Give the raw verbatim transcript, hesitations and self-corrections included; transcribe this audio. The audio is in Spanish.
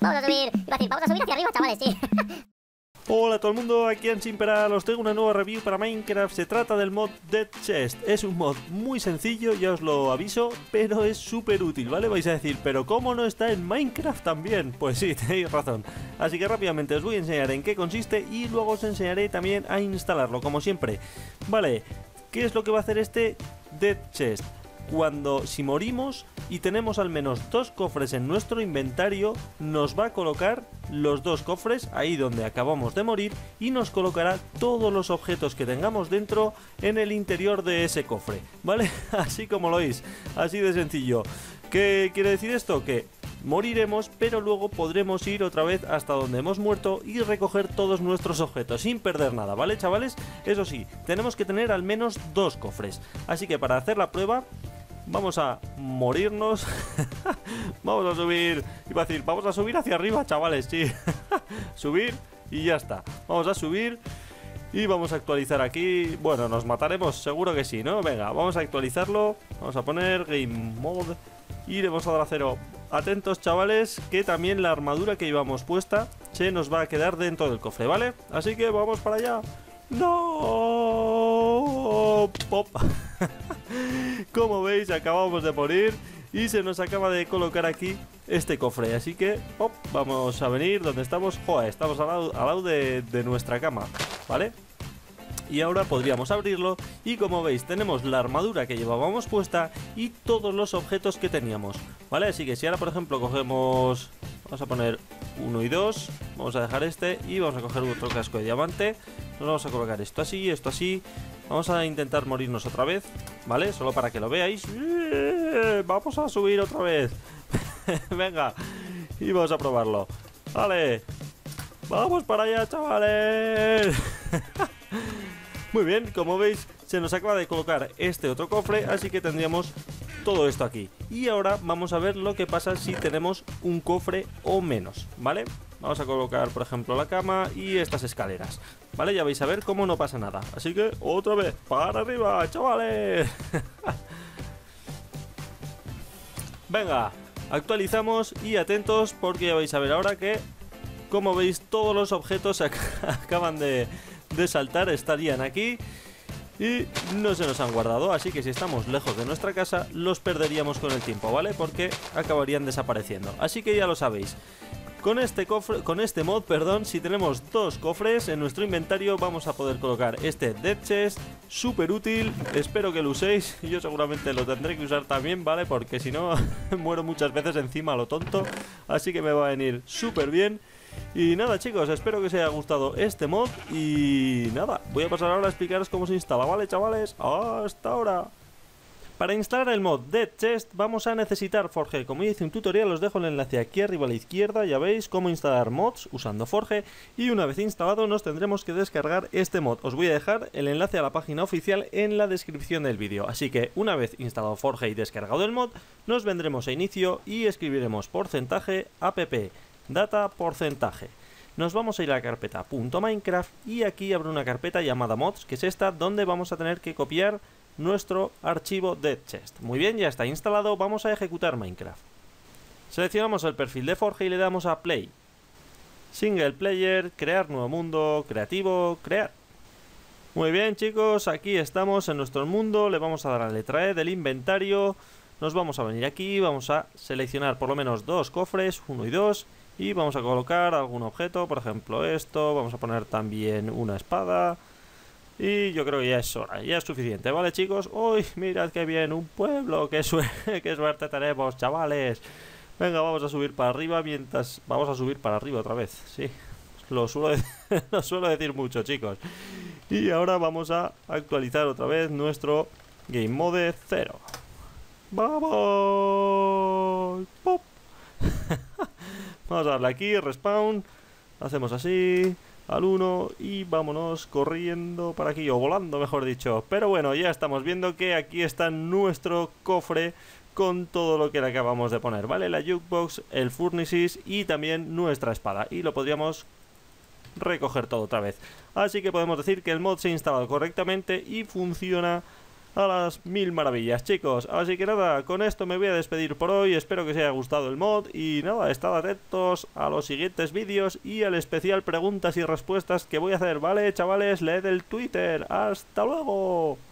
Vamos a subir, iba a decir, vamos a subir hacia arriba, chavales, sí. Hola a todo el mundo, aquí DancingPeral, os traigo una nueva review para Minecraft. Se trata del mod Death Chest. Es un mod muy sencillo, ya os lo aviso, pero es súper útil, ¿vale? Vais a decir, ¿pero cómo no está en Minecraft también? Pues sí, tenéis razón. Así que rápidamente os voy a enseñar en qué consiste y luego os enseñaré también a instalarlo, como siempre. Vale, ¿qué es lo que va a hacer este Death Chest? Cuando, si morimos y tenemos al menos dos cofres en nuestro inventario, nos va a colocar los dos cofres ahí donde acabamos de morir y nos colocará todos los objetos que tengamos dentro en el interior de ese cofre, ¿vale? Así como lo oís, así de sencillo. ¿Qué quiere decir esto? Que moriremos, pero luego podremos ir otra vez hasta donde hemos muerto y recoger todos nuestros objetos sin perder nada, ¿vale, chavales? Eso sí, tenemos que tener al menos dos cofres, así que para hacer la prueba vamos a morirnos. Vamos a subir. Iba a decir, vamos a subir hacia arriba, chavales, sí. Subir y ya está. Vamos a subir y vamos a actualizar aquí. Bueno, nos mataremos, seguro que sí, ¿no? Venga, vamos a actualizarlo. Vamos a poner Game Mode y le vamos a dar a cero. Atentos, chavales, que también la armadura que llevamos puesta se nos va a quedar dentro del cofre, ¿vale? Así que vamos para allá. ¡No! ¡Pop! Como veis, acabamos de morir y se nos acaba de colocar aquí este cofre, así que op, vamos a venir donde estamos. Joder, estamos al lado, al lado de, de nuestra cama, ¿vale? Y ahora podríamos abrirlo y como veis tenemos la armadura que llevábamos puesta y todos los objetos que teníamos, ¿vale? Así que si ahora por ejemplo cogemos, vamos a poner uno y dos, vamos a dejar este y vamos a coger otro casco de diamante, nos vamos a colocar esto así, esto así. Vamos a intentar morirnos otra vez, ¿vale? Solo para que lo veáis. Vamos a subir otra vez. Venga, y vamos a probarlo. Vale, vamos para allá, chavales. Muy bien, como veis, se nos acaba de colocar este otro cofre, así que tendríamos todo esto aquí. Y ahora vamos a ver lo que pasa si tenemos un cofre o menos, ¿vale? Vamos a colocar, por ejemplo, la cama y estas escaleras, ¿vale? Ya vais a ver cómo no pasa nada. Así que, otra vez, para arriba, chavales. Venga, actualizamos y atentos porque ya vais a ver ahora que, como veis, todos los objetos ac acaban de, de saltar, estarían aquí y no se nos han guardado. Así que si estamos lejos de nuestra casa, los perderíamos con el tiempo, ¿vale? Porque acabarían desapareciendo. Así que ya lo sabéis. Con este cofre, con este mod, perdón, si tenemos dos cofres en nuestro inventario vamos a poder colocar este Death Chest, súper útil, espero que lo uséis, yo seguramente lo tendré que usar también, ¿vale? Porque si no, muero muchas veces encima a lo tonto, así que me va a venir súper bien. Y nada, chicos, espero que os haya gustado este mod y nada, voy a pasar ahora a explicaros cómo se instala, ¿vale, chavales? ¡Hasta ahora! Para instalar el mod Death Chest vamos a necesitar Forge. Como hice un tutorial os dejo el enlace aquí arriba a la izquierda, ya veis cómo instalar mods usando Forge y una vez instalado nos tendremos que descargar este mod. Os voy a dejar el enlace a la página oficial en la descripción del vídeo. Así que una vez instalado Forge y descargado el mod, nos vendremos a inicio y escribiremos porcentaje app, data porcentaje. Nos vamos a ir a la carpeta .minecraft y aquí abre una carpeta llamada mods, que es esta donde vamos a tener que copiar nuestro archivo Death Chest. Muy bien, ya está instalado, vamos a ejecutar Minecraft. Seleccionamos el perfil de Forge y le damos a Play. Single Player, crear nuevo mundo, creativo, crear. Muy bien, chicos, aquí estamos en nuestro mundo, le vamos a dar a la letra E del inventario, nos vamos a venir aquí, vamos a seleccionar por lo menos dos cofres, uno y dos, y vamos a colocar algún objeto, por ejemplo esto, vamos a poner también una espada. Y yo creo que ya es hora, ya es suficiente, ¿vale, chicos? ¡Uy, mirad qué bien! ¡Un pueblo! ¡Qué, su qué suerte tenemos, chavales! Venga, vamos a subir para arriba mientras... Vamos a subir para arriba otra vez, sí. Lo suelo, de lo suelo decir mucho, chicos. Y ahora vamos a actualizar otra vez nuestro Game Mode cero. ¡Vamos! ¡Pop! Vamos a darle aquí, respawn. Hacemos así... al uno y vámonos corriendo para aquí, o volando mejor dicho. Pero bueno, ya estamos viendo que aquí está nuestro cofre con todo lo que le acabamos de poner, ¿vale? La jukebox, el furnaces y también nuestra espada. Y lo podríamos recoger todo otra vez. Así que podemos decir que el mod se ha instalado correctamente y funciona a las mil maravillas, chicos. Así que nada, con esto me voy a despedir por hoy. Espero que os haya gustado el mod y nada, estad atentos a los siguientes vídeos y al especial preguntas y respuestas que voy a hacer, ¿vale, chavales? Leed el Twitter. ¡Hasta luego!